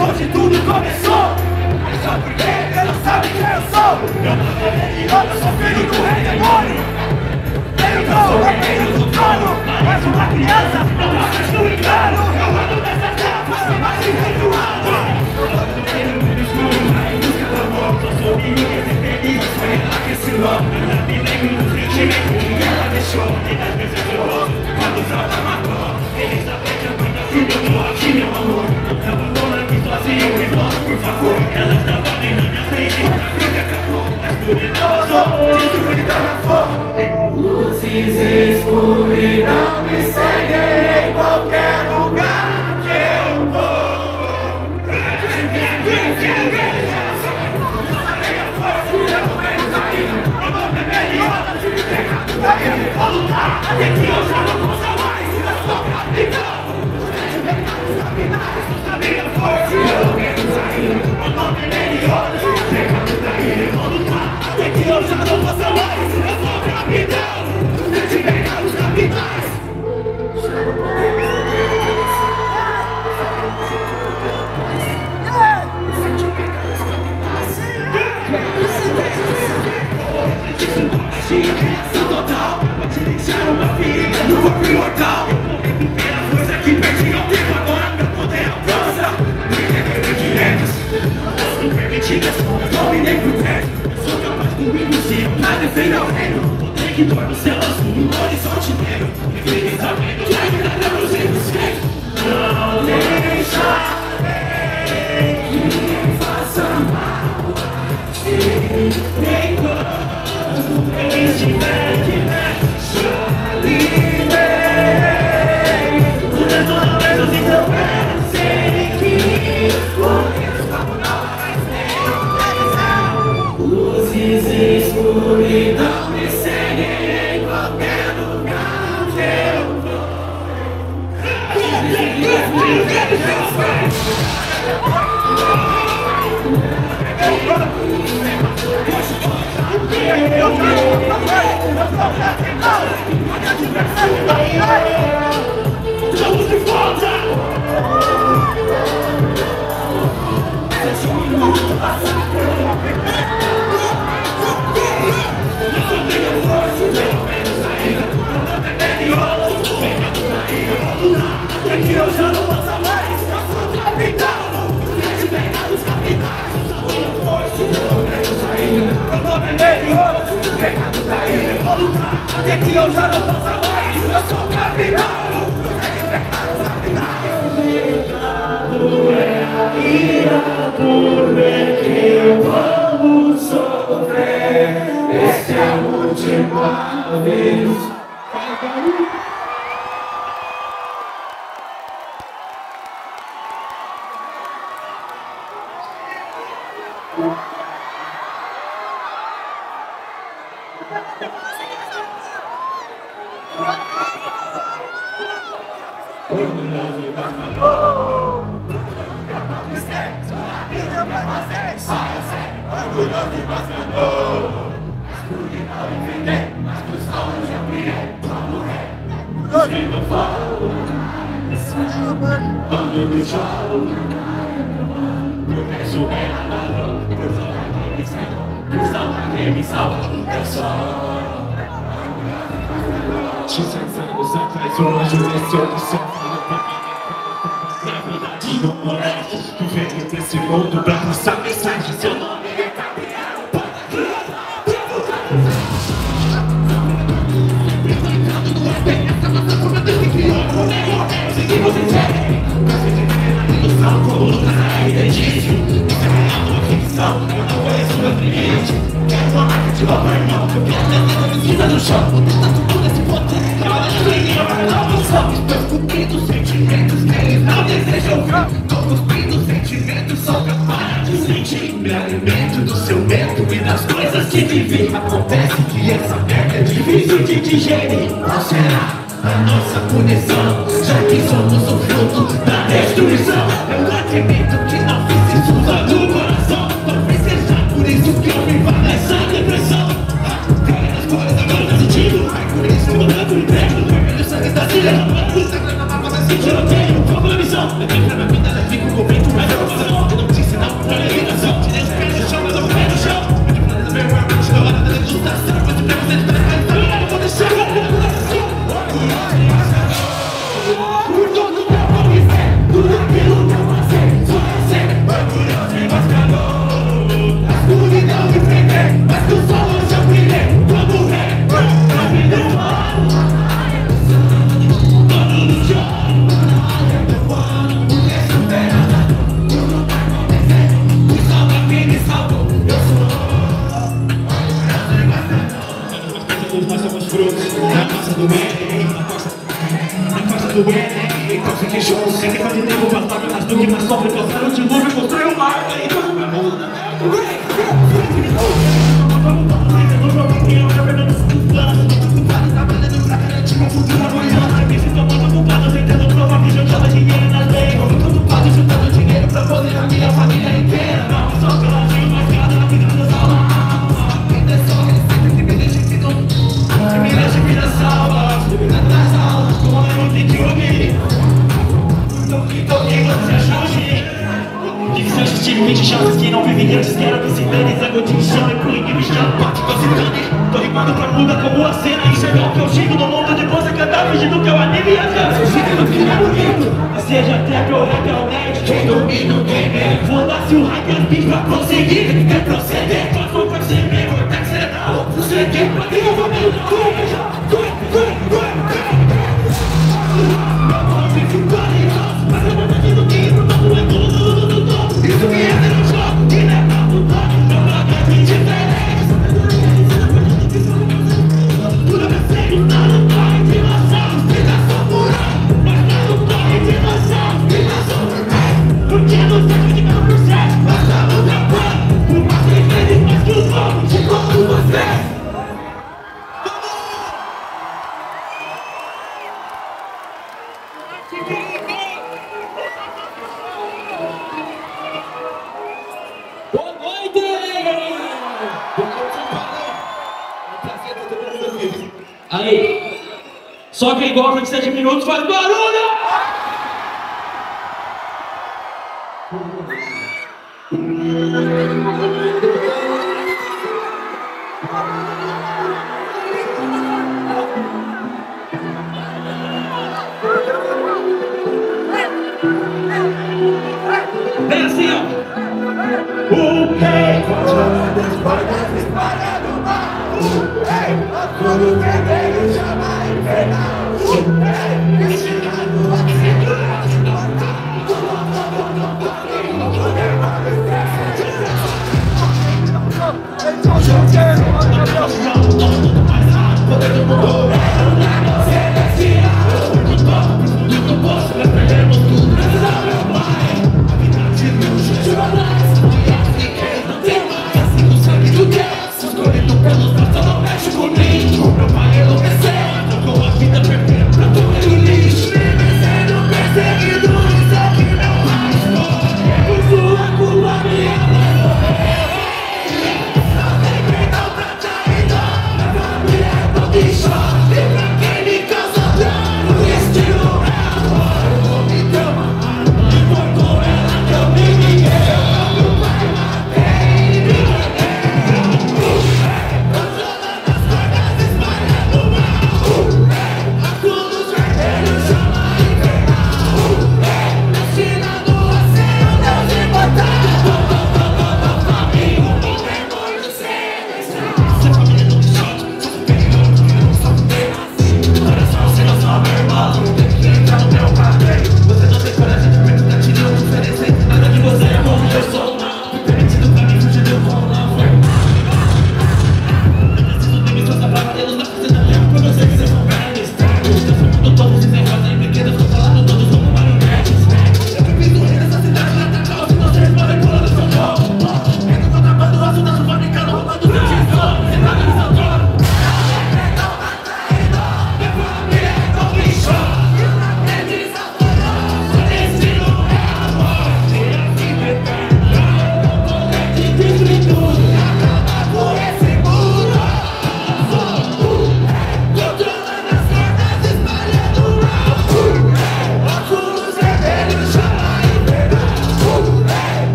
Onde tudo começou, é só porque ela sabe quem eu sou. Eu não sou religioso, eu sou filho do rei demônio. Eu não sou herdeiro do trono, mas uma criança, não nasces no engano. Eu ando nessa terra pra ser mais que redoado. Eu tô no meio do escuro, na busca do amor. Eu sou menina, ser feliz, foi ela que ensinou. Eu não me lembro do sentimento que ela deixou. E das vezes eu ouço, quando ela me matou. Eles sabem que eu nunca fui, eu tô aqui, meu amor. Por favor, ela estava bem na minha frente. A vida acabou, mas tudo é nosso. Isso foi de garrafão. Luzes e escuridão me seguem em qualquer lugar que eu vou. Eu vou lutar até que eu já não possa mais. E na sua capital, a minha força. Reação total, vou te deixar uma ferida no corpo imortal. Eu vou recuperar a força que perdi ao tempo agora pra poder alcançar. Requerendo direitos, não são permitidas, eu não me lembro perto. Eu sou capaz comigo se eu nada defendo ao reino. Vou ter que dormir seu laço no horizonte negro. E fiquem sabendo que a vida dá meus erros feitos. Não deixarei que me faça mal a ti, nem quando It's magic. Até que eu já não posso mais, eu sou capitão. Pecado é a ira, por ver que vamos sofrer. Essa é a última vez. Por isso, mudando o prédio, vermelho sangue está se levando.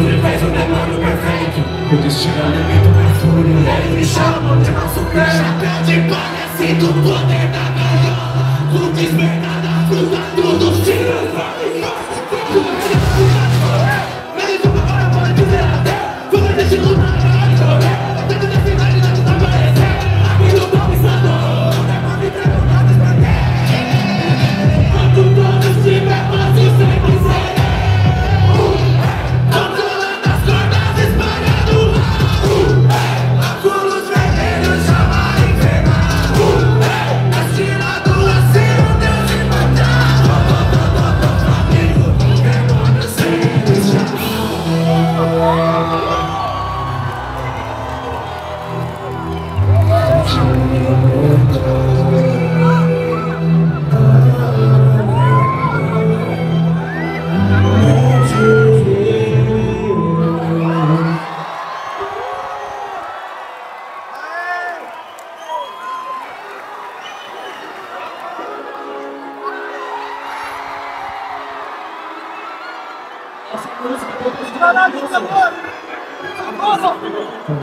mistura faz um demônio perfeito. O destino é muito perfuro. Eles me chamam de nosso cara. Pede parece do poder da gaiola. O desverdado afundado do tiro vai nós.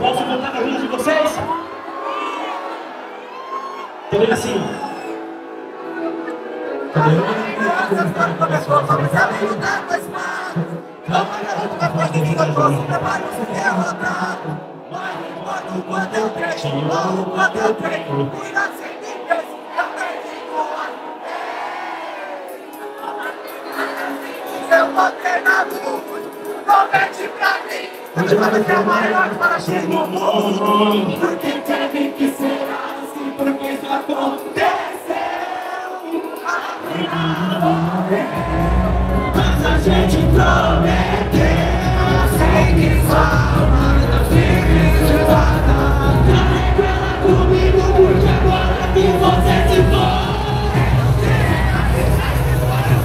Posso voltar na vida de vocês? Também assim. Promete pra mim, onde vai ser o maior para chegar no mundo. Porque teve que ser assim, porque isso aconteceu. Mas a gente prometeu, sem que falar da felicidade. Vai pra comigo, porque agora que você se for,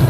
eu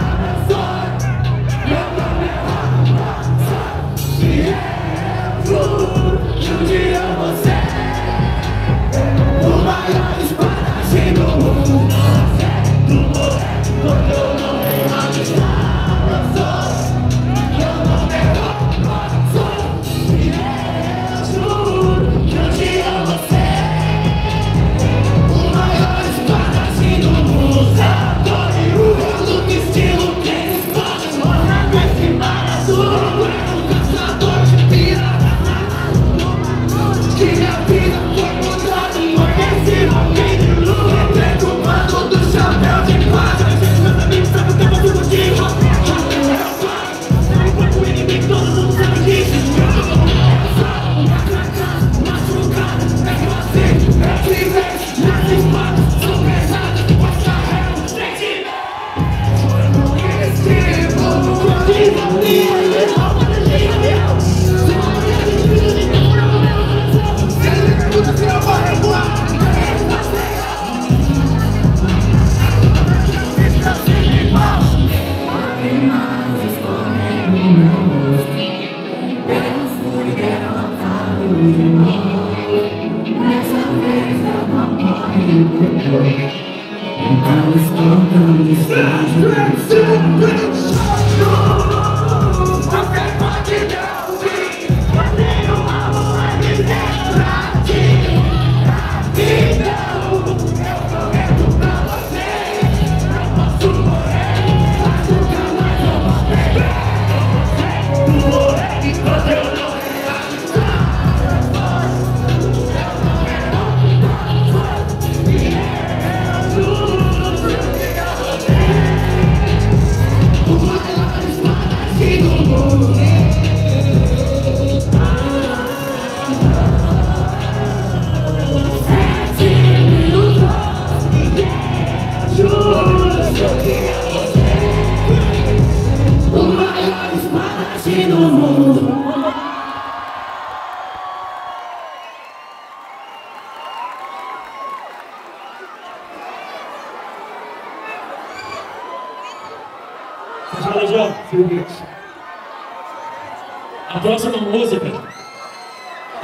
a próxima música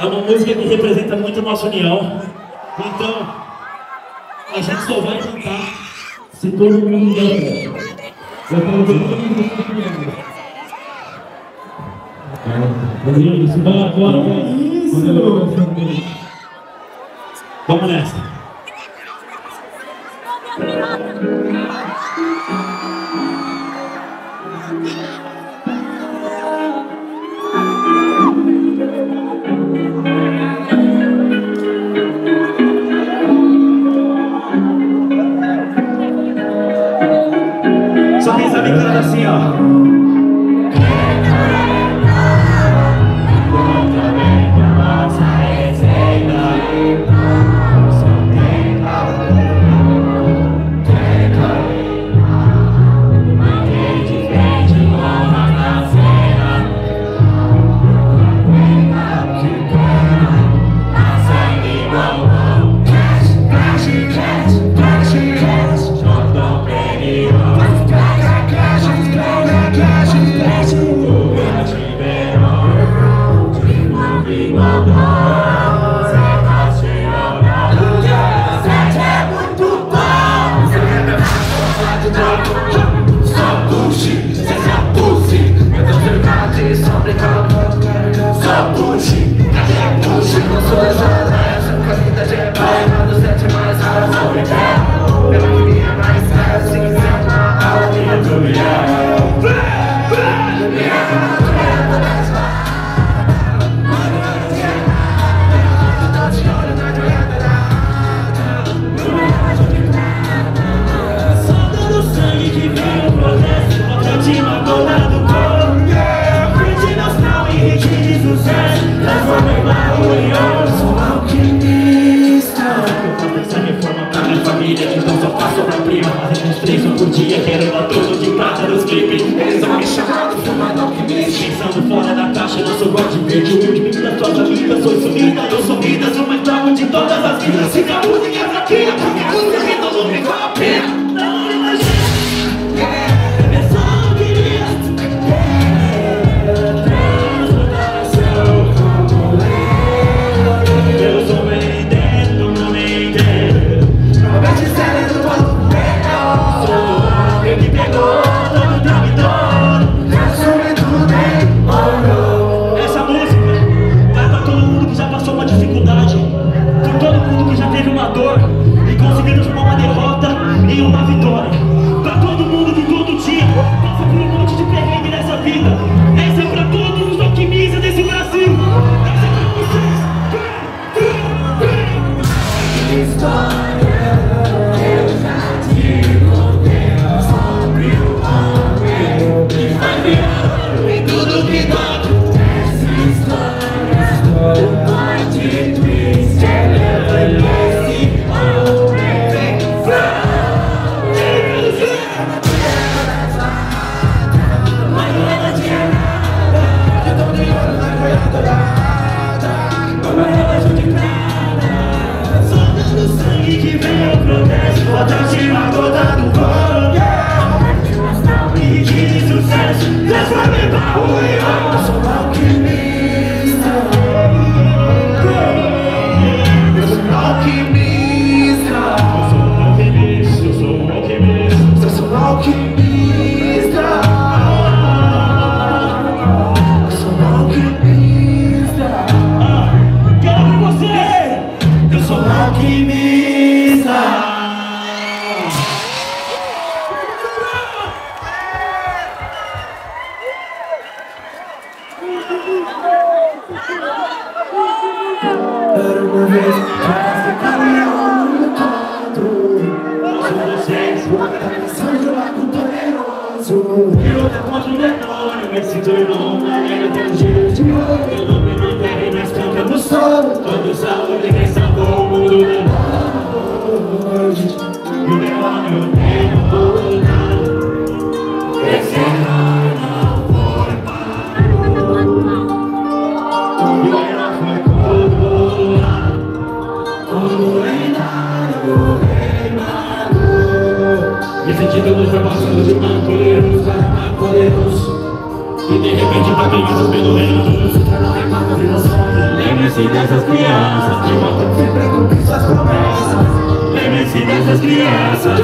é uma música que representa muito a nossa união. Então, a gente só vai cantar se todo mundo já está ouvindo, isso vai agora, isso. Vamos nessa. Sorriso brincando assim, ó. Lembre-se dessas crianças.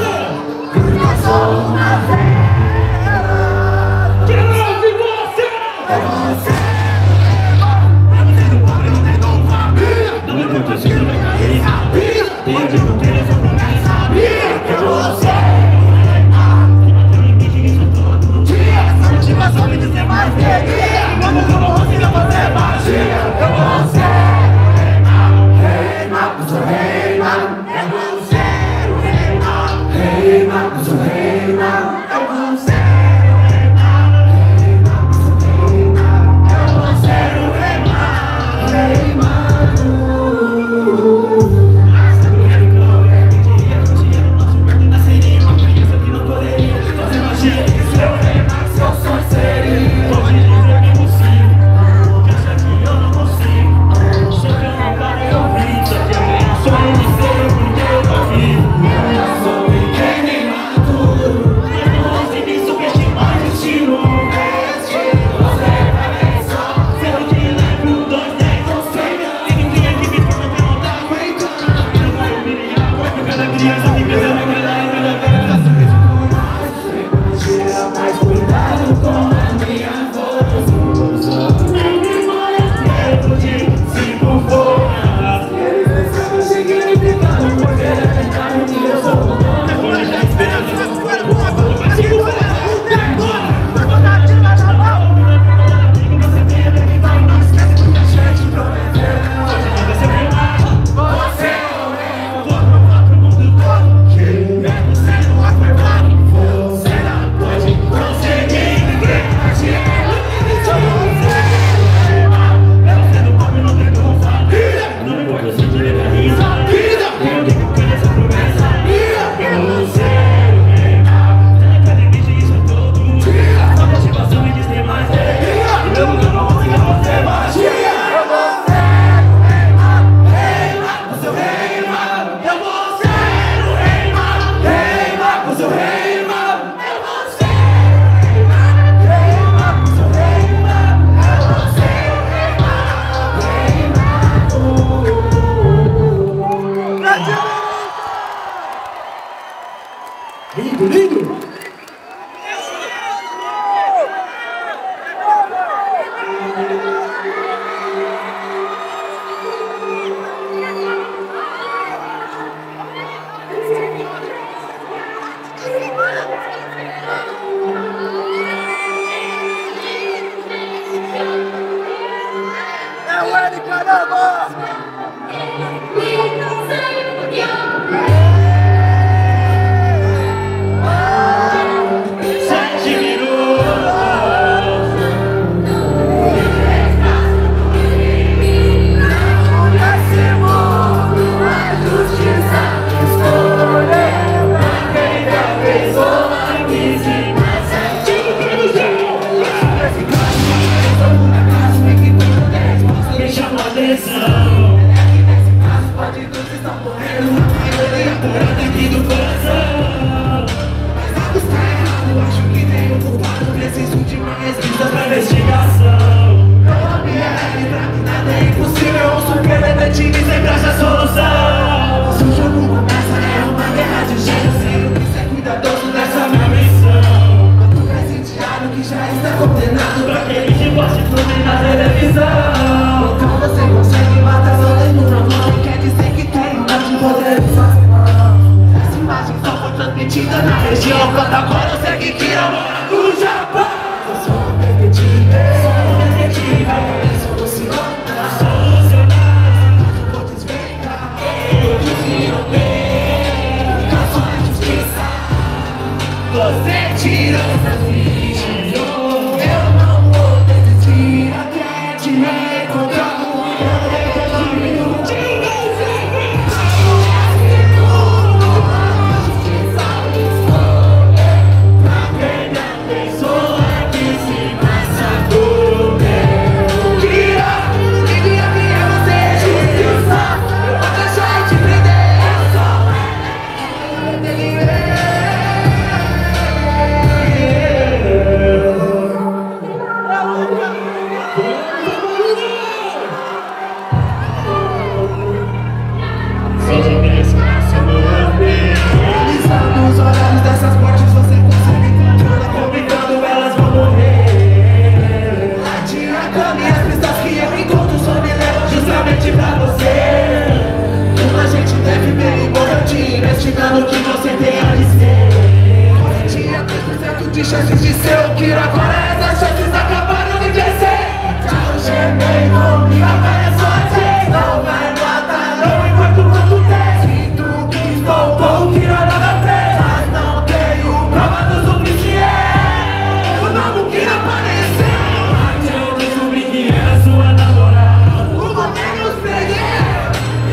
de chances de ser o que agora essas chances acabaram de crescer. Tchau, cheguei, não me apareço assim. Não vai nota, não enquanto quanto tem. Se tu quis, voltou, virou nova vez. Mas não tenho prova do sobre que é o novo que apareceu. Bateu no sobre que era sua namorada. O governo os peguei.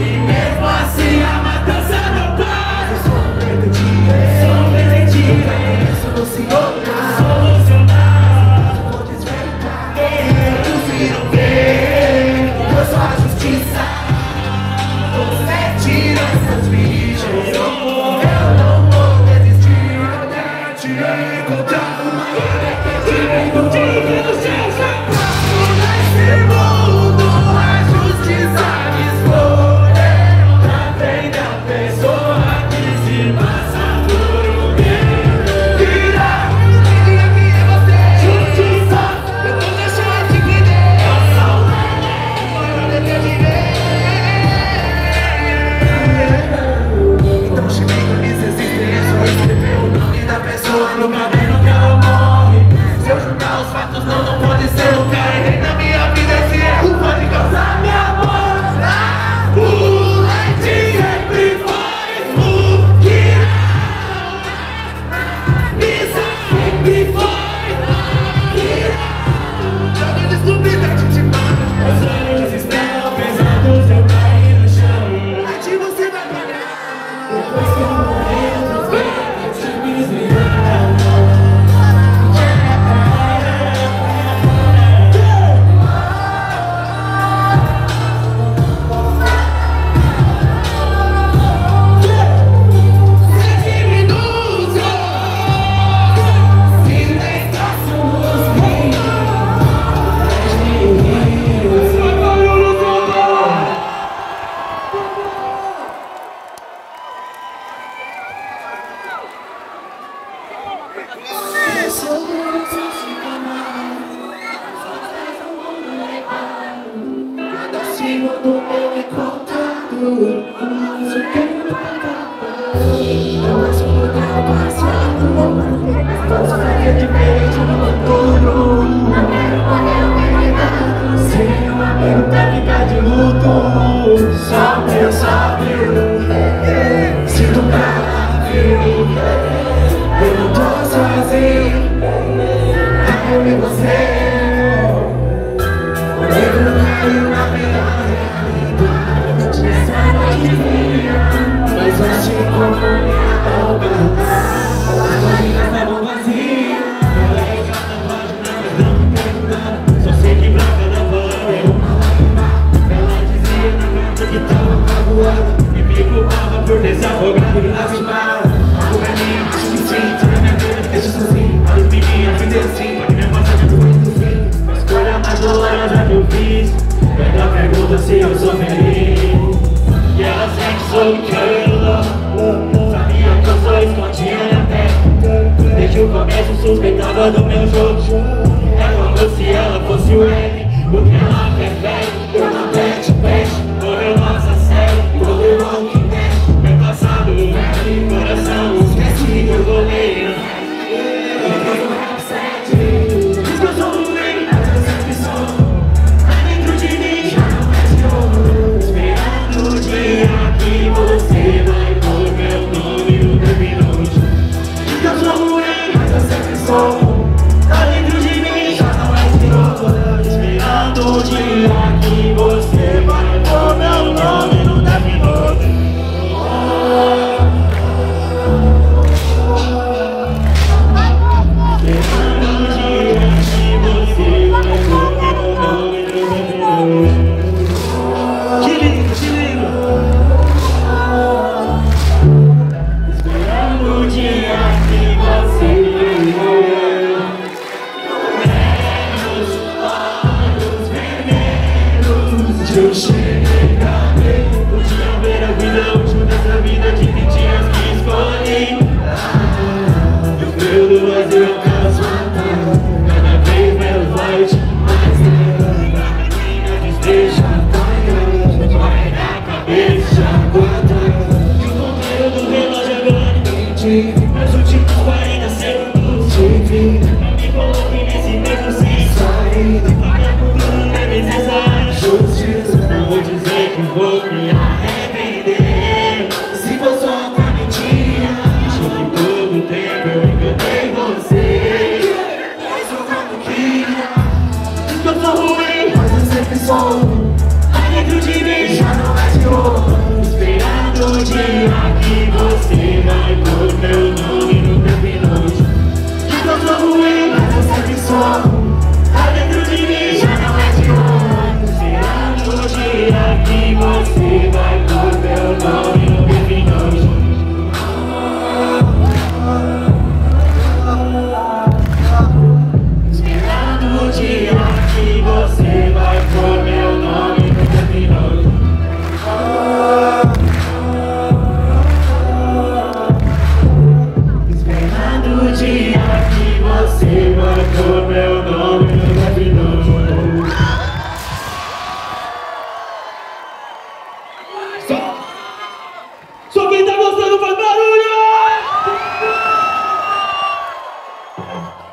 E mesmo assim a matança não para. Sou benedita. Solucionar, vou desvendar. Eles viram bem, eu sou a justiça. Você tira essas bichas. Eu não vou desistir até te encontrar. Uma hora que eu te encontrei no seu sapato. Nesse mundo a justiça escolher pra bem da pessoa que se passa. Yeah.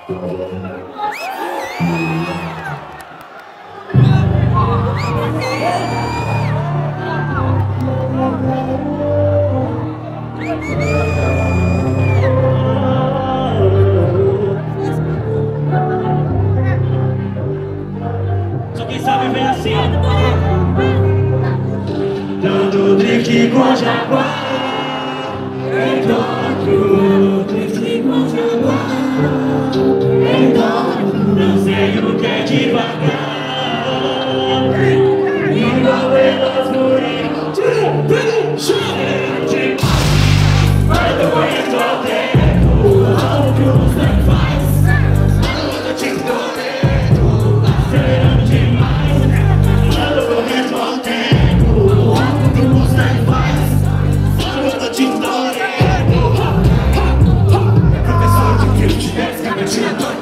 Só quem sabe vem assim, tanto drink igual jaguar. Não sei o que é devagar. Igual pelas gurias. Vai doer só dentro. Algo que o sangue faz. Algo te dou dentro. Acelerando demais. Algo doer só dentro. Algo que o sangue faz. Algo te dou dentro. Professor de que eu tivesse cabecinha doida.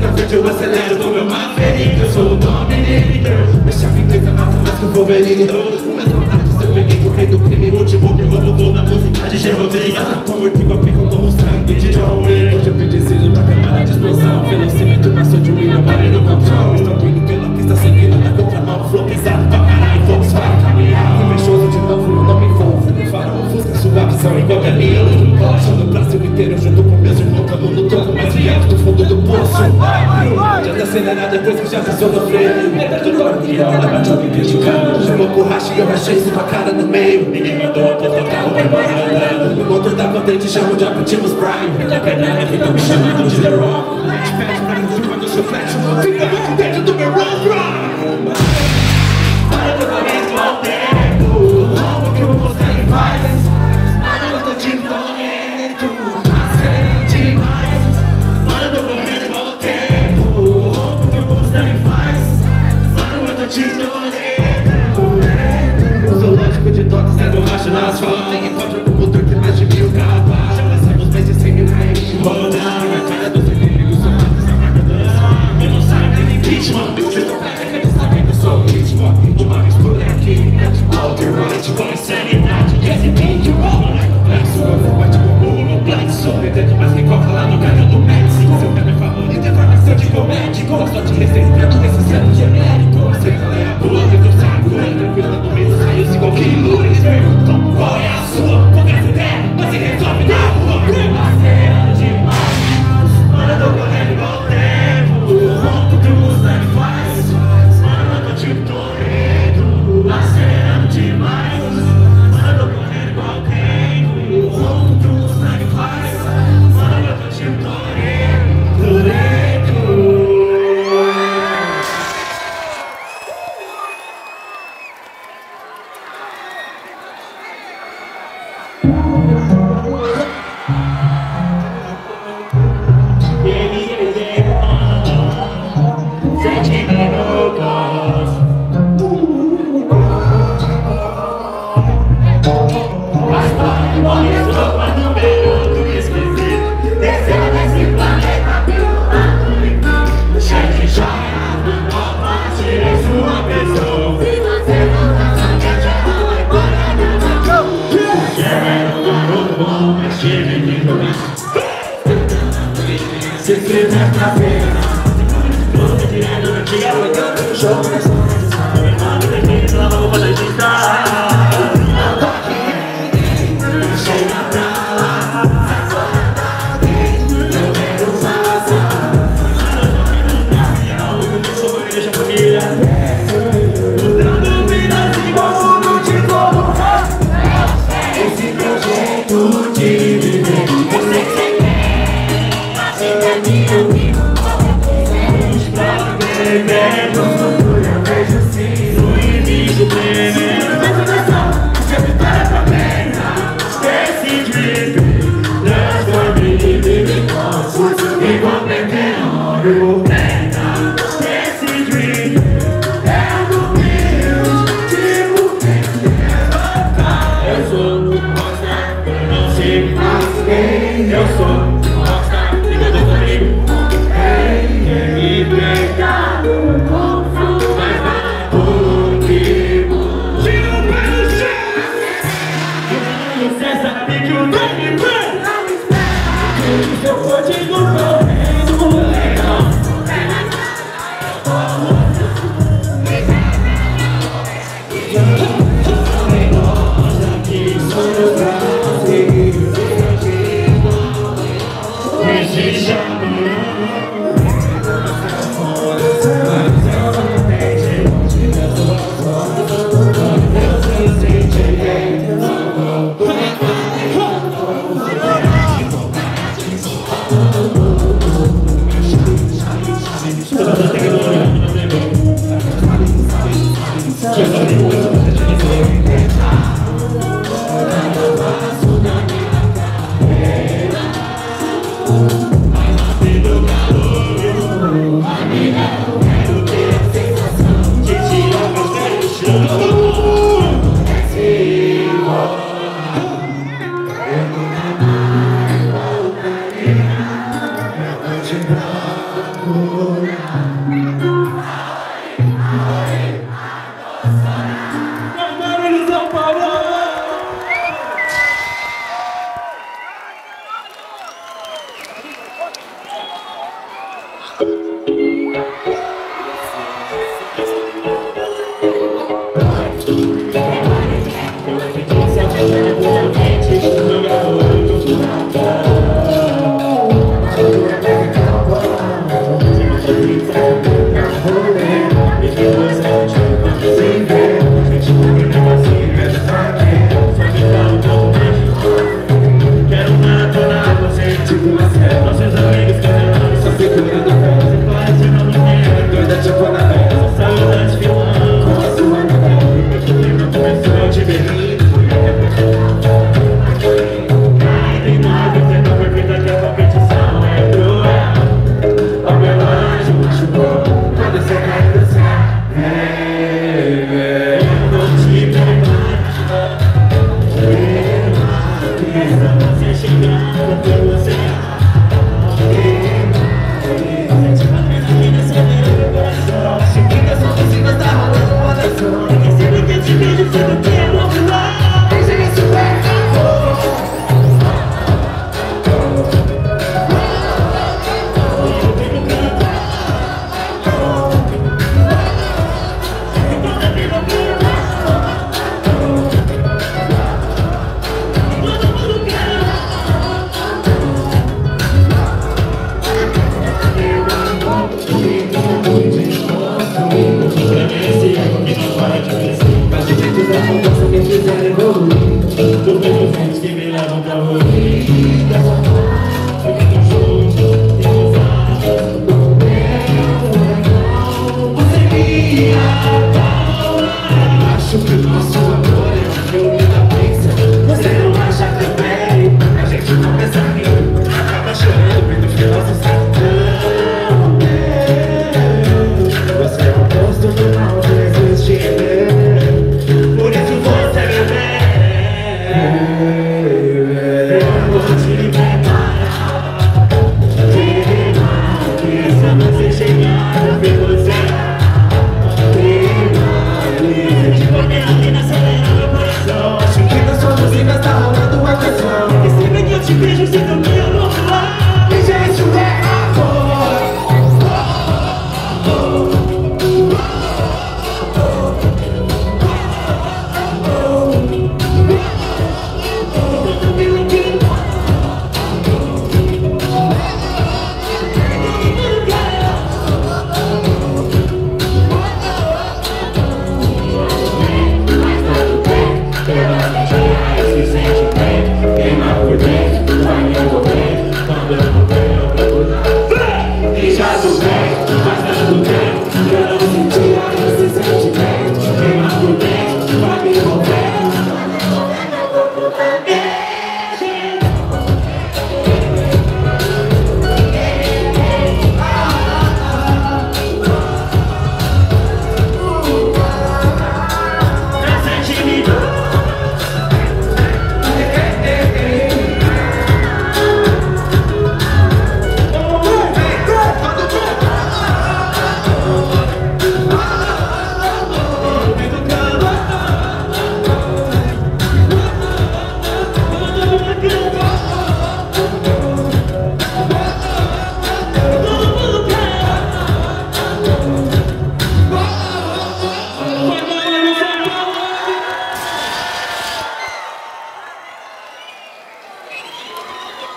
Na frente eu acelero do meu Maverick. Eu sou o Dominator. Deixa a vingança mata mais que o Wolverine. O meu nome eu peguei do rei do crime. O último que roubou da música de Geraldinho. Por que eu fico com o sangue de John Wick. Hoje eu preciso da câmara de explosão. Vencimento passou de William, parei no control. Estou vindo pela pista, seguindo na contramão. Flow pisado pra caralho, Fox para caminhar. Começoso de novo, eu não me envolvo. Me farão, ofusca sua visão igual a minha. Achando o Brasil inteiro junto com meus irmãos. Tamo lutando, mas viado do fundo do poço. Já tá acelerado depois que já se sofreu. Meta do dormir, ela bateu me criticando. Chamou borracha e eu rachei sua cara no meio. Ninguém mandou apontar o carro pra embora andando. O motor da patente chama de Apativos Prime. Minha perna ficou me chamando de The Rock. Flashback pra mim, quando eu sou flash. Fica muito dentro do meu rock. Para do começo ao tempo. Algo que o você faz. Para do time dentro. Eu sou lógico de toque, zero racha na asfalto. Tem encontro com motor que mais de 1000 cavalos. Já passamos mais de 100 mil reais de roda. Na cara dos inimigos, sou mais dessa marca dança. Eu não saio nem impeachment. Vocês não carregam de saber que eu sou o ritmo. De uma vez por aqui, Walter White. Com insanidade, esse vídeo rola na complexo. Eu vou bate com o meu plexo. Entendo mais que coca lá no canal do México. Seu tema é favorito, é farmacêutico, médico. Só te receita nesse selo genérico. Você não é a boa. Não me espera,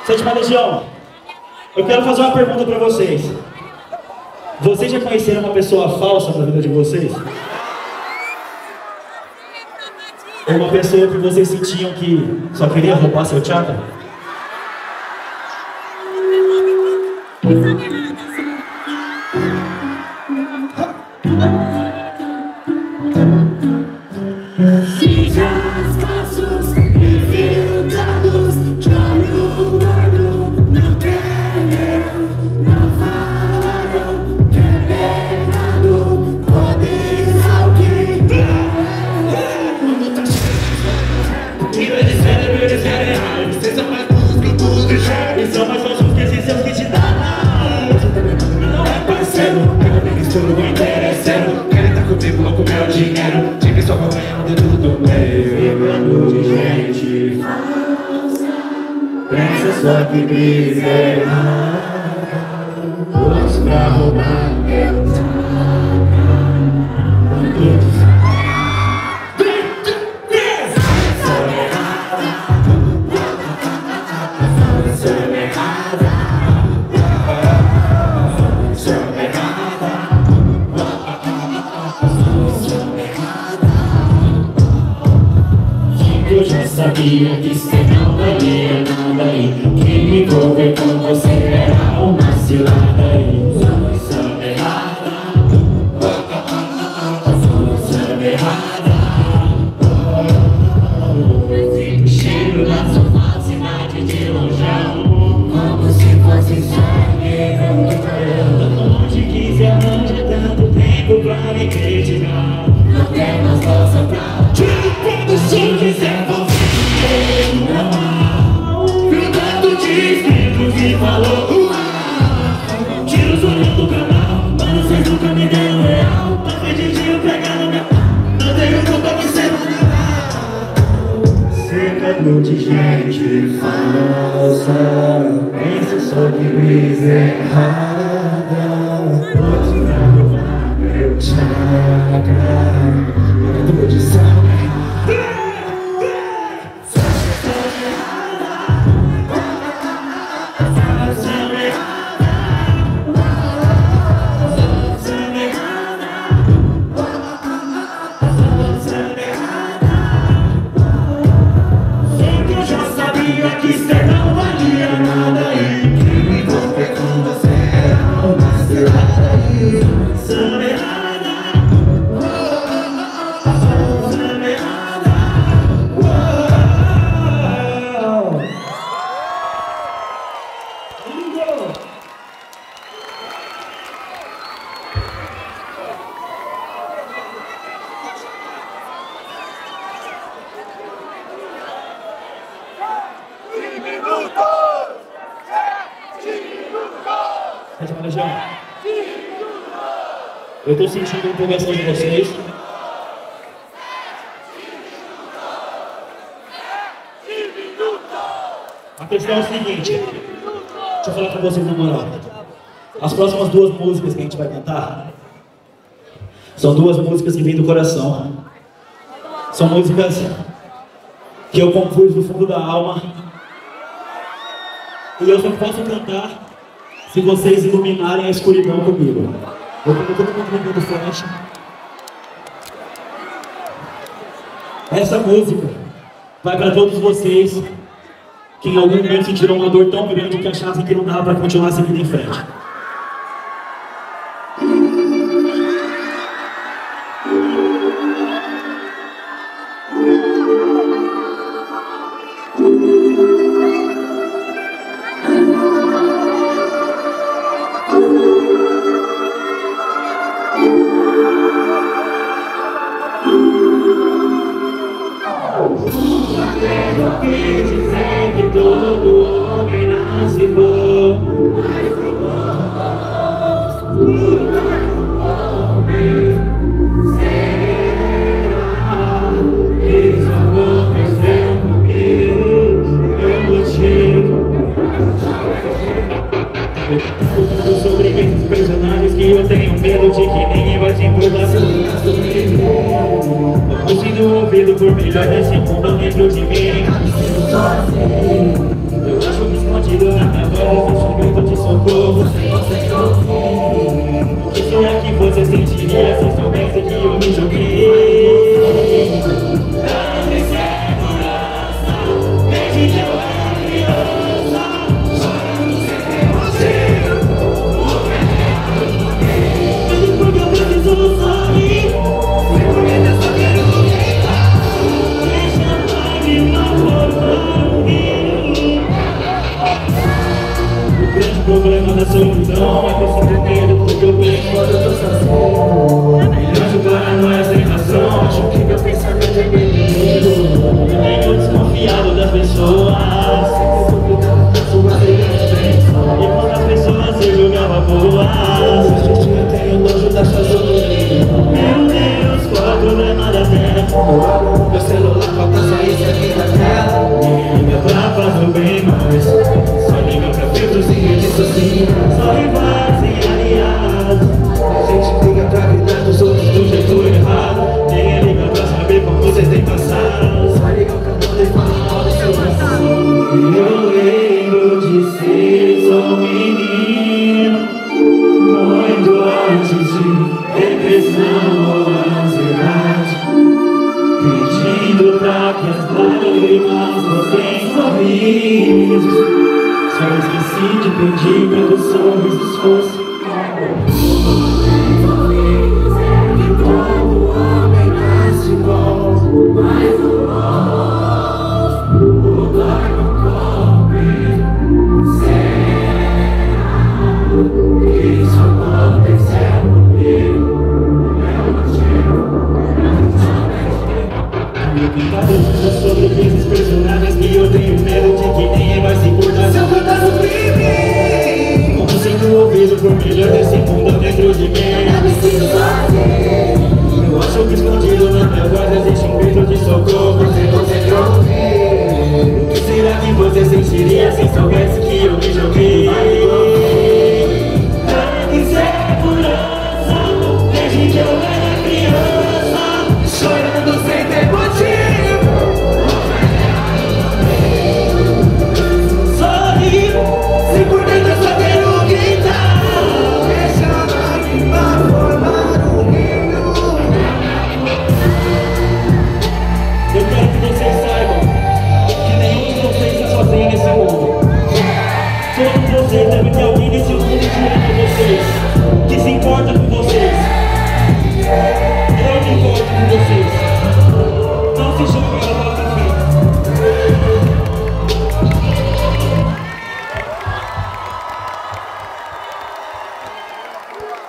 Sétima Legião, eu quero fazer uma pergunta pra vocês. Vocês já conheceram uma pessoa falsa na vida de vocês? Ou uma pessoa que vocês sentiam que só queria roubar seu chakra? Só que miserável, todos pra roubar meu trabalho. Eu já sabia que você não valia nada aí. Quem me envolveu com você era uma cilada aí. Solução errada, solução errada. Cheiro da sua cidade de lonjão, como se fosse sonho. Onde quiser, não tinha tanto tempo pra me criticar. Não tem mais força pra te proteger. Falou, tira os olhos do canal, mano, vocês nunca me deram real. Tá pedindo pegar minha pá, não tenho culpa que cê não dá. Secador de gente falsa, pensa só que brisa errada. Pode não roubar meu chakra, eu tô de saco. Eu tô sentindo a empolgação de vocês. A questão é o seguinte, deixa eu falar com vocês na moral. As próximas duas músicas que a gente vai cantar são duas músicas que vêm do coração. São músicas que eu compus do fundo da alma. E eu só posso cantar se vocês iluminarem a escuridão comigo. Eu vou todo mundo do flash. Essa música vai para todos vocês que em algum momento sentiram uma dor tão grande que achassem que não dava para continuar seguindo em frente. problema da solidão é que surpreendo porque eu penso todas as sensações. Milhões de paranoias sem razão, acho que meu pensamento é perdido. E venho desconfiado das pessoas, sempre sou cuidado com suas intenções. E quando as pessoas se julgavam boas, hoje eu tenho nojo das suas opiniões. Meu Deus, qual o problema da terra? Meu celular falta sair de aqui da tela. Ninguém liga pra fazer o bem mais, só liga pra filtros e redes sociais. Só rivais e aliados, a gente briga pra gritar dos outros do jeito errado. Ninguém liga pra saber como você tem passado, só liga pra poder falar mal do seu passado. Eu lembro de ser só um menino, muito antes de depressão ou ansiedade, pedindo pra que as lágrimas vocês sorrisos. Só esqueci de pedir pra que o sorriso fosse que todo homem nasce bom, mas o nosso lugar não come será. Isso aconteceu comigo, é o motivo. Sobre esses personagens que eu tenho medo de que ninguém vai se importar se eu cantar no crime. Como sendo ouvido por milhões desse mundo dentro de mim, eu me sinto sozinho. Eu acho que escondido na minha voz existe um grito de socorro, você não tem ouvir. O que será que você sentiria se soubesse que eu me joguei? Pra que segurança, desde que eu era criança, chorando sem ter motivo. Eu tenho amor, e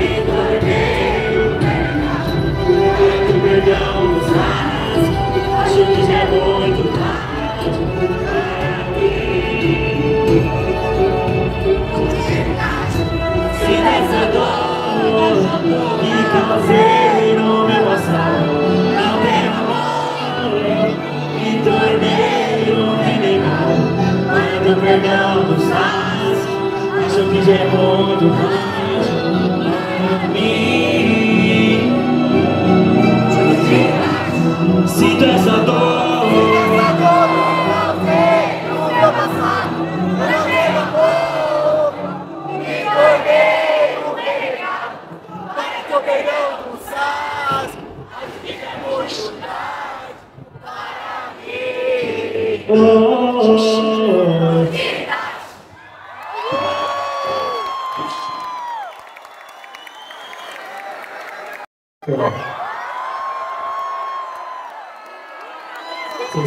tornei o pecado Llegó tu mano a mí. Si te desató, no sé, nunca pasar, no llega poco, ni volver, no llegar, para que operó tus as, así que mucho más para mí. Eu sou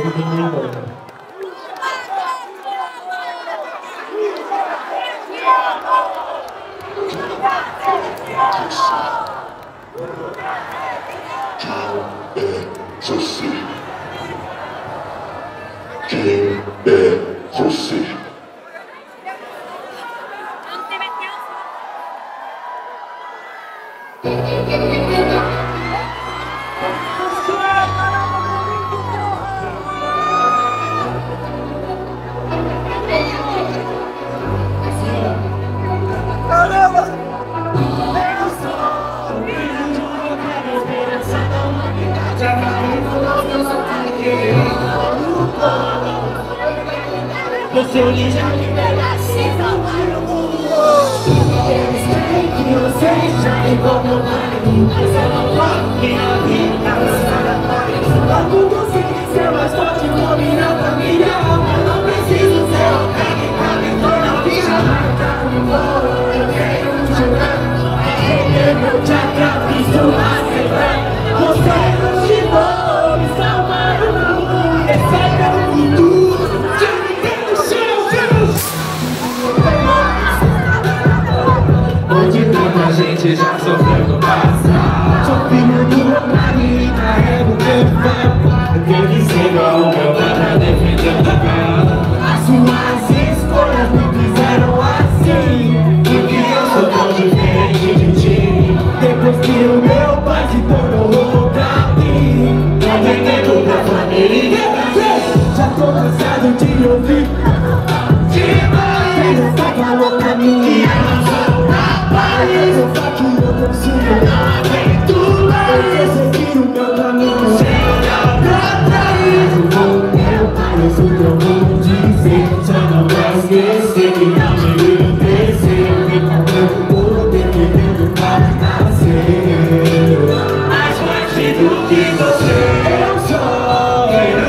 filho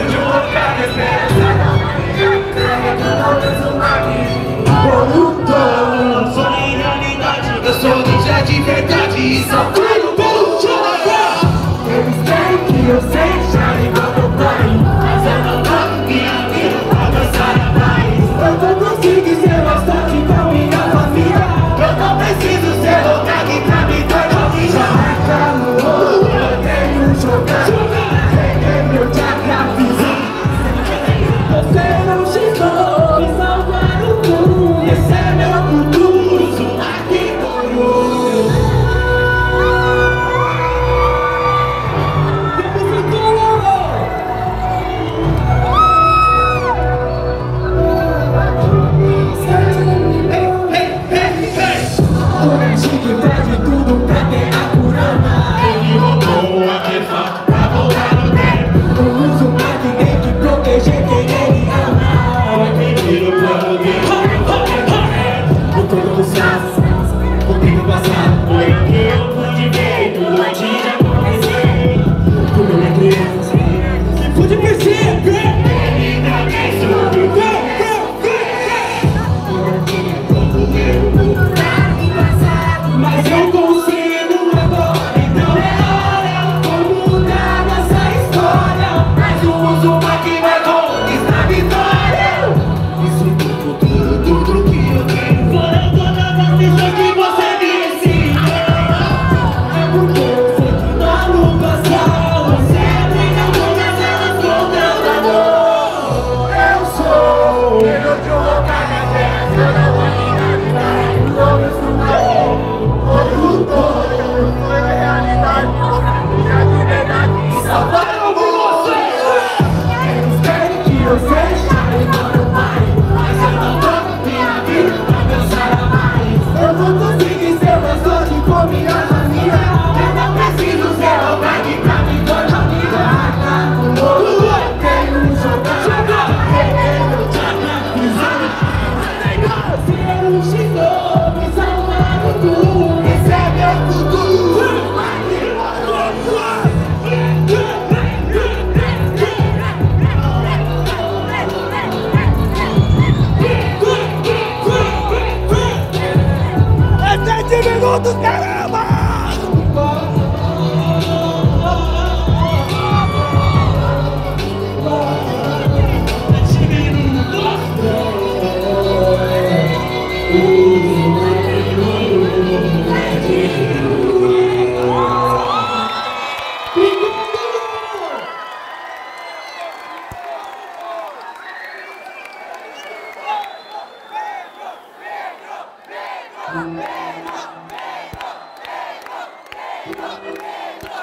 de uma cara esperança.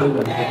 Até o minuto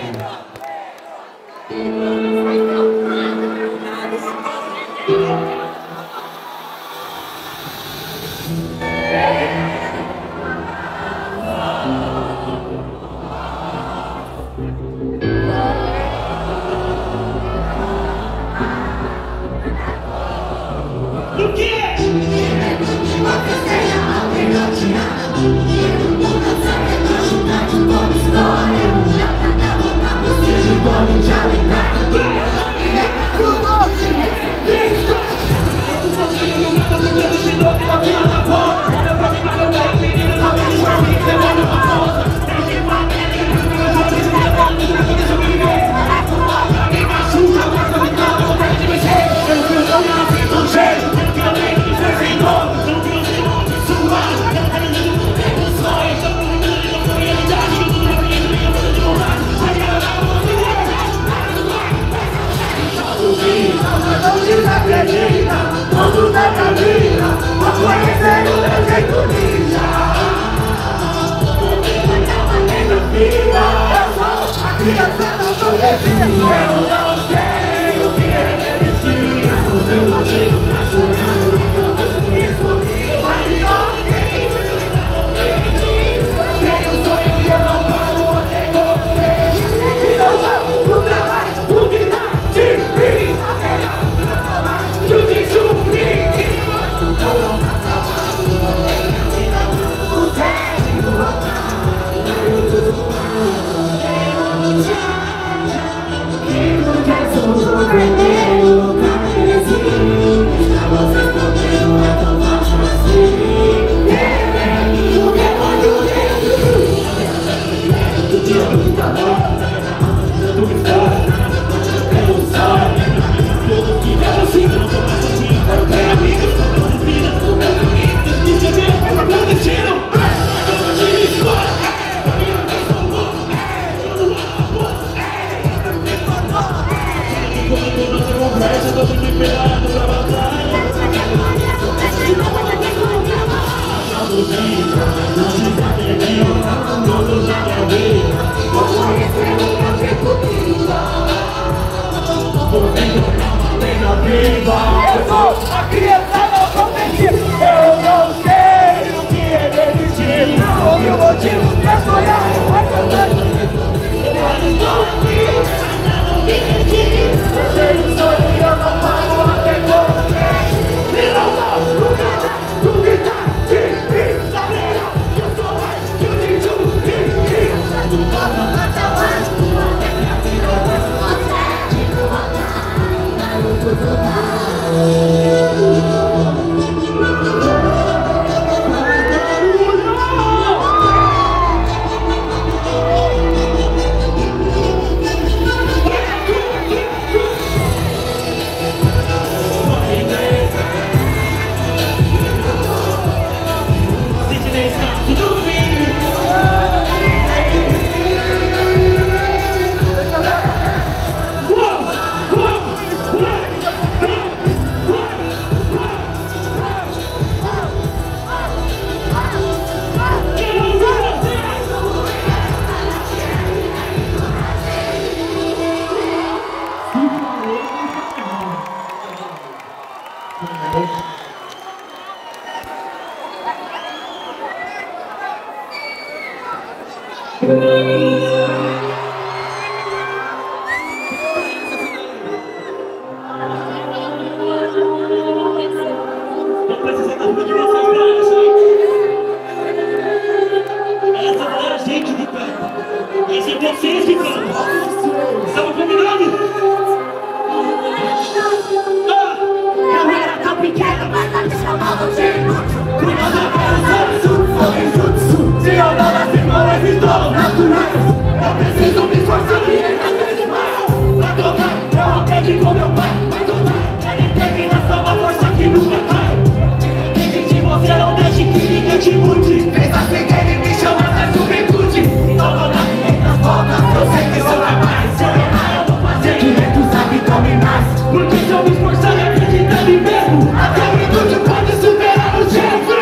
pode superar o tempo.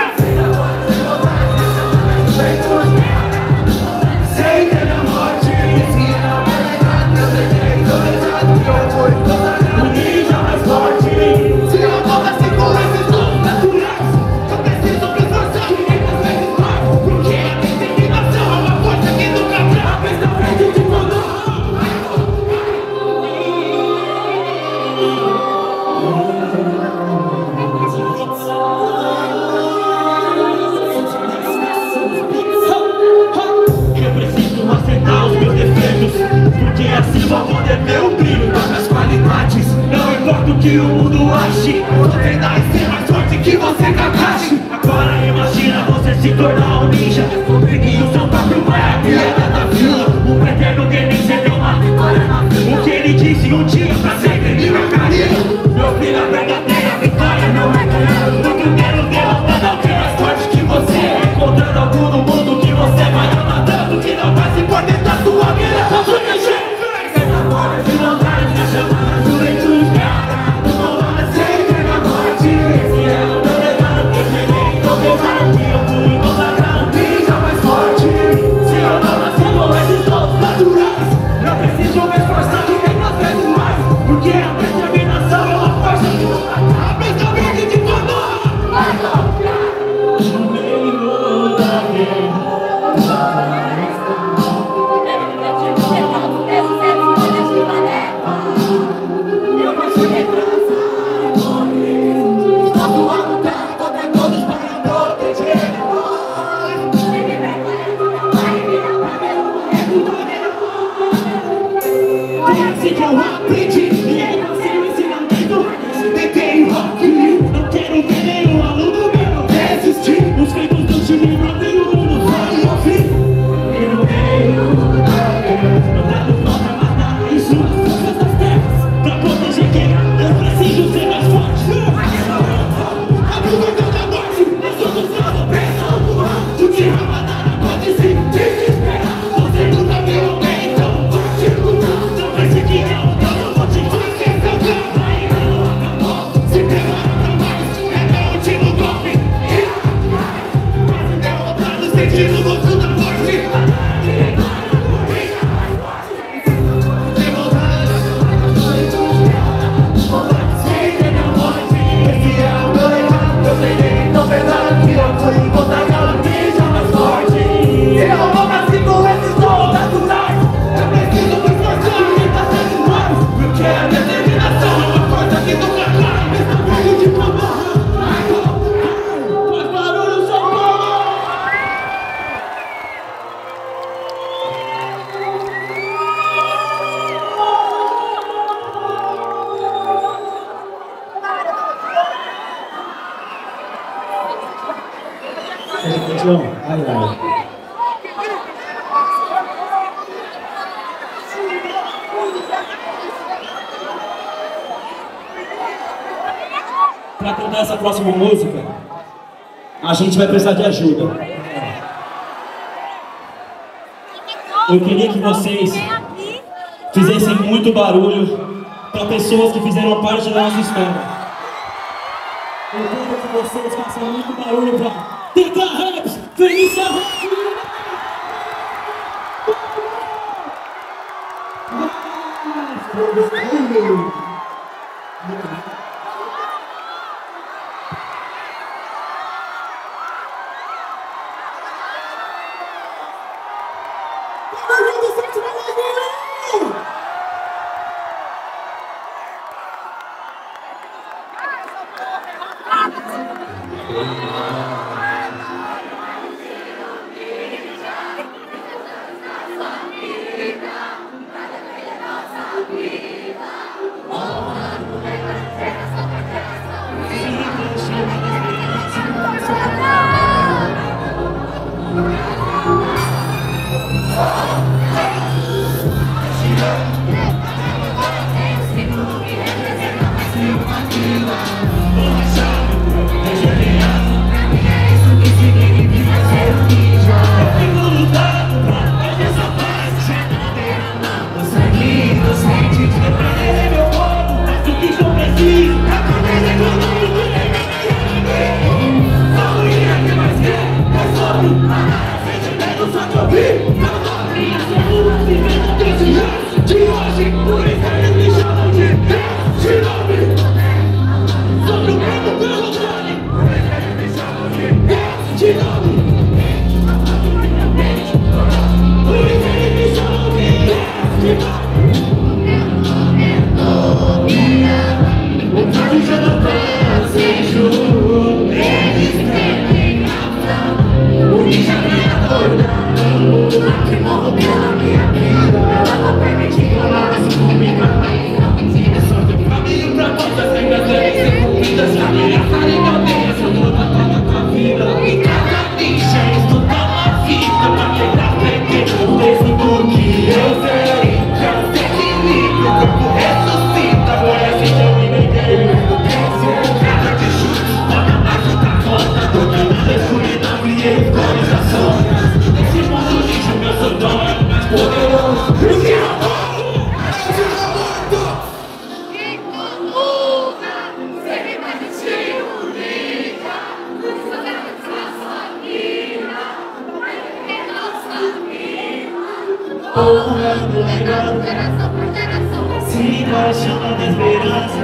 que o mundo ache. Você tenta ser mais forte que você capaz. Agora imagina você se tornar um ninja, conseguir o seu próprio pai, a piada da fila. O pretendo que nem cê deu uma vitória na vida. O que ele disse um dia pra sempre de minha carreira. Meu filho, a verdadeira vitória não é ganhar. Porque eu quero derrotar alguém mais forte que você. Encontrando algum no mundo que você vai amar tanto, que não vai se importar da sua vida, da sua energia. Essa hora de vontade de chamar a juventude. Para cantar essa próxima música, a gente vai precisar de ajuda. Eu queria que vocês fizessem muito barulho para pessoas que fizeram parte da nossa história. Eu queria que vocês façam muito barulho para Tetra Raps, Felícia Raps. Comigo, pra mim, eu sou do caminho pra você. pecado. Sigo achando a esperança.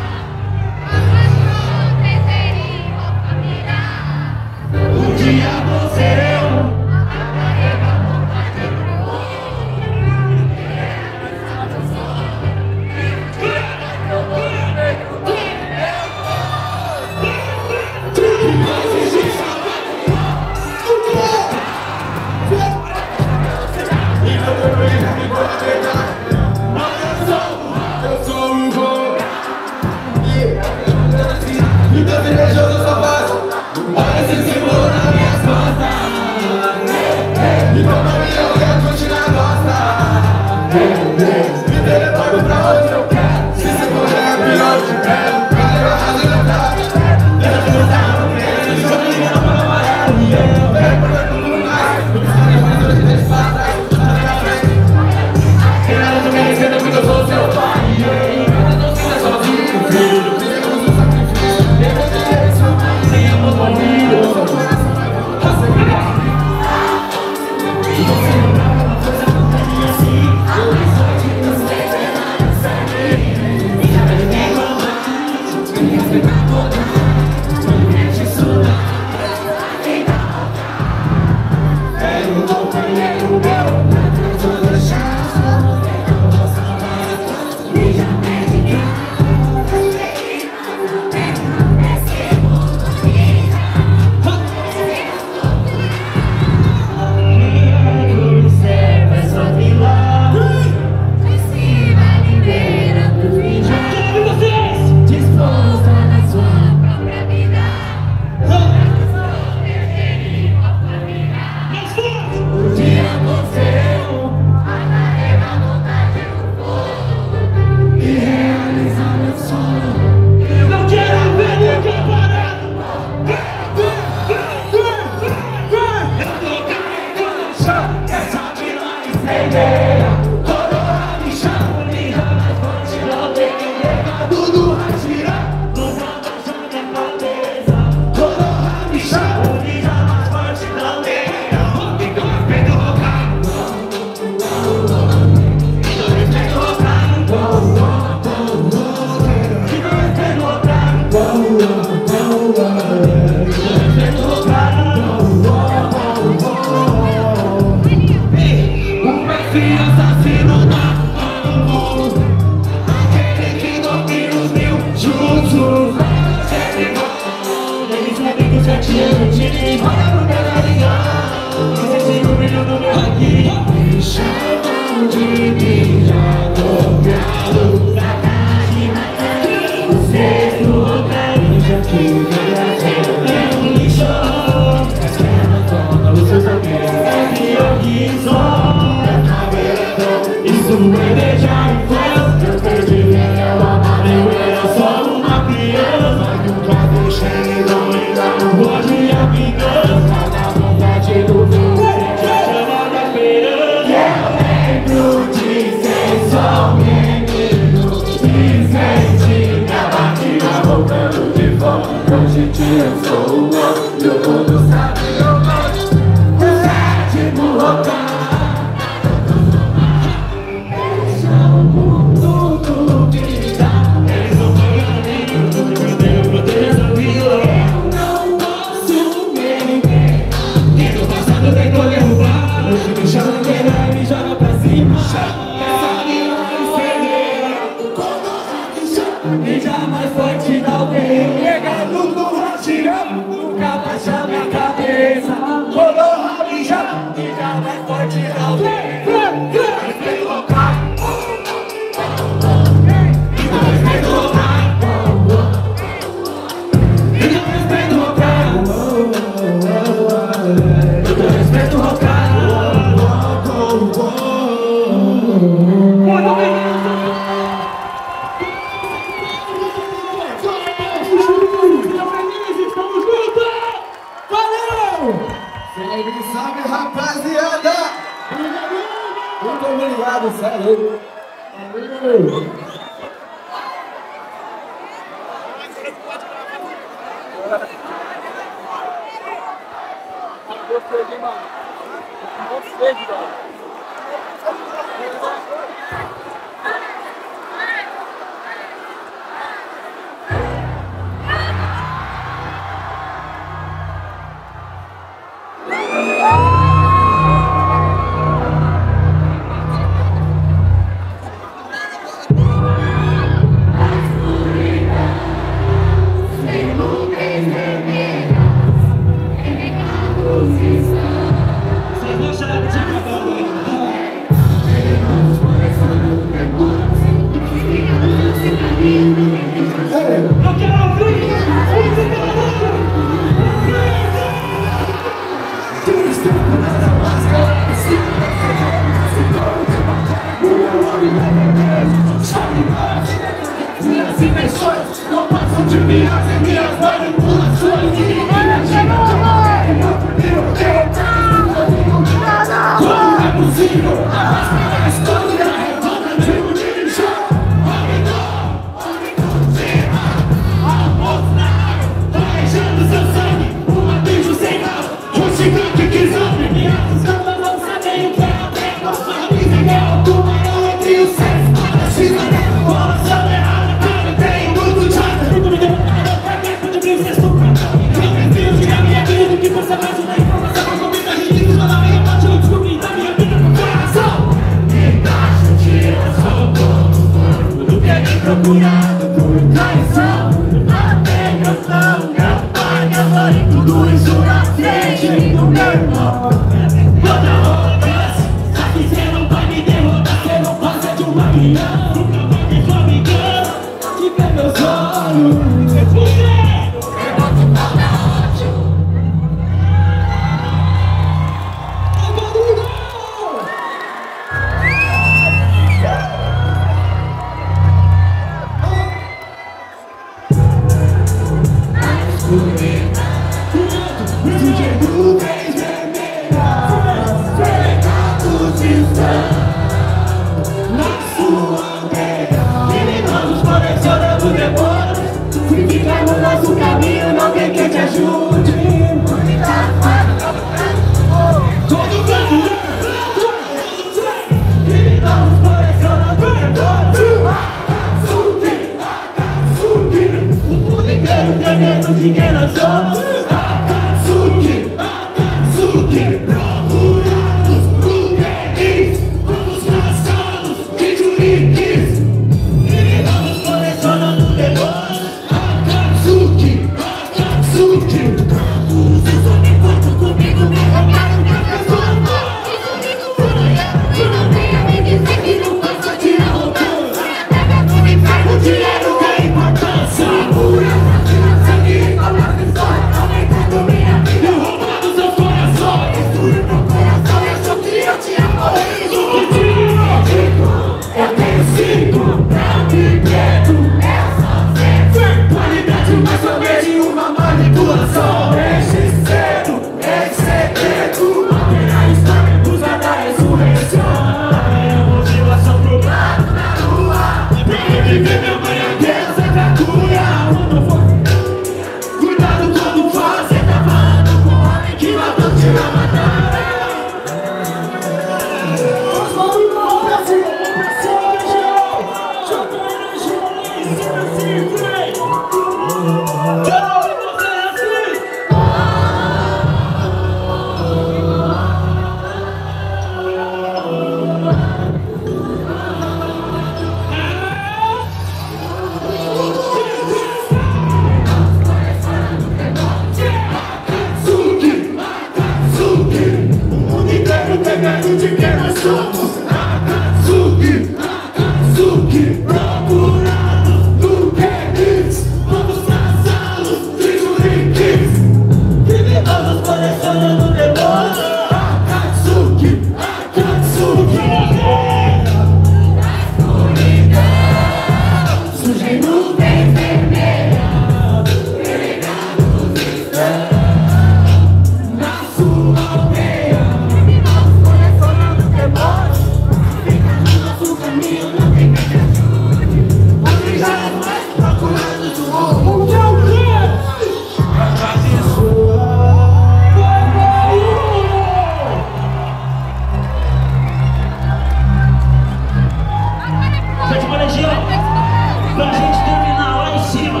pra gente terminar lá em cima,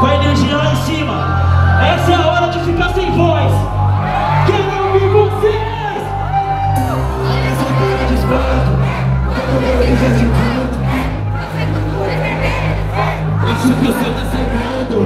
com a energia lá em cima. Essa é a hora de ficar sem voz. Quero ouvir vocês! Essa cara de espanto, eu que já se canto. Acho que você tá sangrando.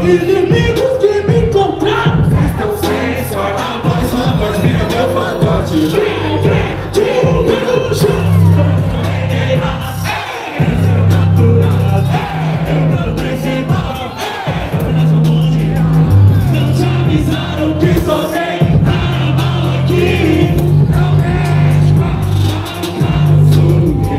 Inimigos que me encontraram estão sem sorte. A voz só pode vir ao meu fantote. Tiro, pego no chão. É o principal. Não te avisaram que só tem carnaval aqui. Não mexe com a cara, sou eu.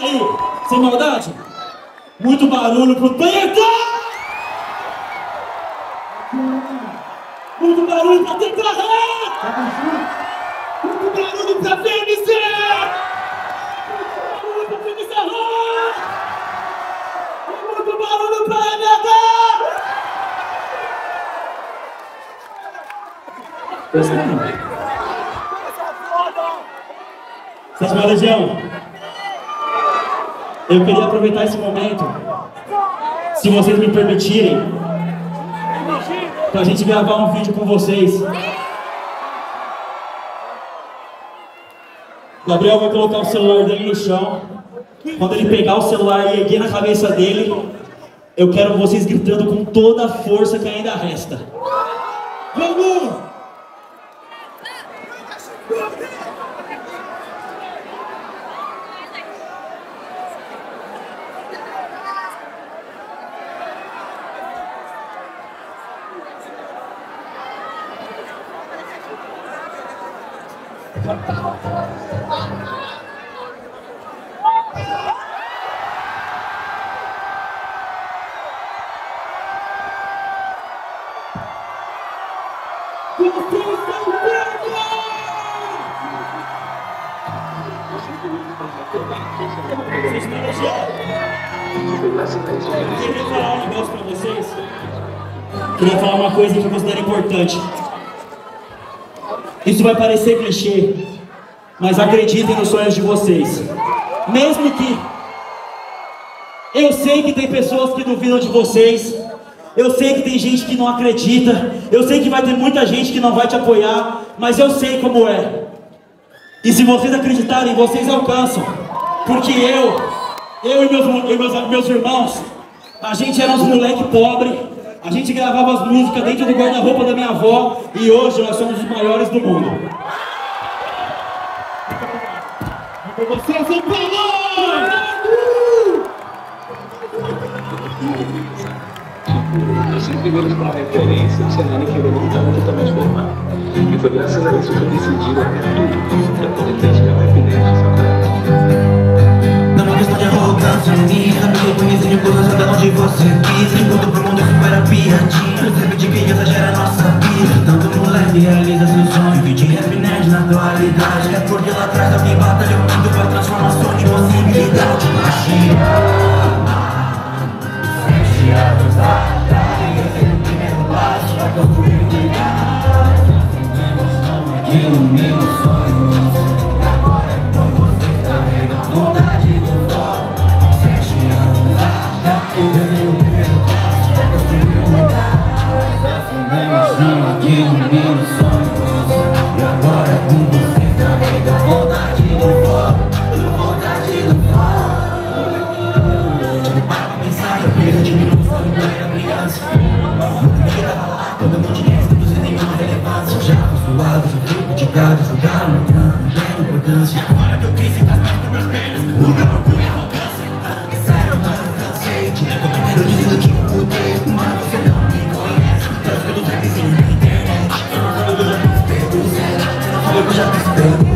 Aí, sem maldade, muito barulho pro Teta! Muito barulho pra Teta! Muito barulho pra FMC! Muito barulho pra FMC! Muito barulho pra MH! Gostei! Sétima Legião, eu queria aproveitar esse momento, se vocês me permitirem, pra gente gravar um vídeo com vocês. Gabriel vai colocar o celular dele no chão. Quando ele pegar o celular e erguer na cabeça dele, eu quero vocês gritando com toda a força que ainda resta. Vamos! Queria falar uma coisa que eu considero importante. Isso vai parecer clichê, mas acreditem nos sonhos de vocês. Mesmo que eu sei que tem pessoas que duvidam de vocês, eu sei que tem gente que não acredita, eu sei que vai ter muita gente que não vai te apoiar, mas eu sei como é. E se vocês acreditarem, vocês alcançam. Porque eu e meus irmãos, a gente era uns moleque pobre, a gente gravava as músicas dentro do guarda-roupa da minha avó e hoje nós somos os maiores do mundo. Vocês são pra nós! Nós sempre vivemos com uma referência de cenário que eu não estava totalmente formado. E foi graças a isso que eu decidi largar tudo pra poder praticar o rap. Não é uma questão de arrogância, menina. Me reconheci de coração da onde você quis. Enquanto pro mundo eu fui para piadinha. Sempre de criança já era nossa vida. Tanto moleque realiza seus sonhos que te repinete na dualidade. É porque lá atrás alguém batalha o mundo pra transformação de possibilidade. Sente a luz da tarde, ser o primeiro passo pra construir o cuidado que ilumina os sonhos. Thank you.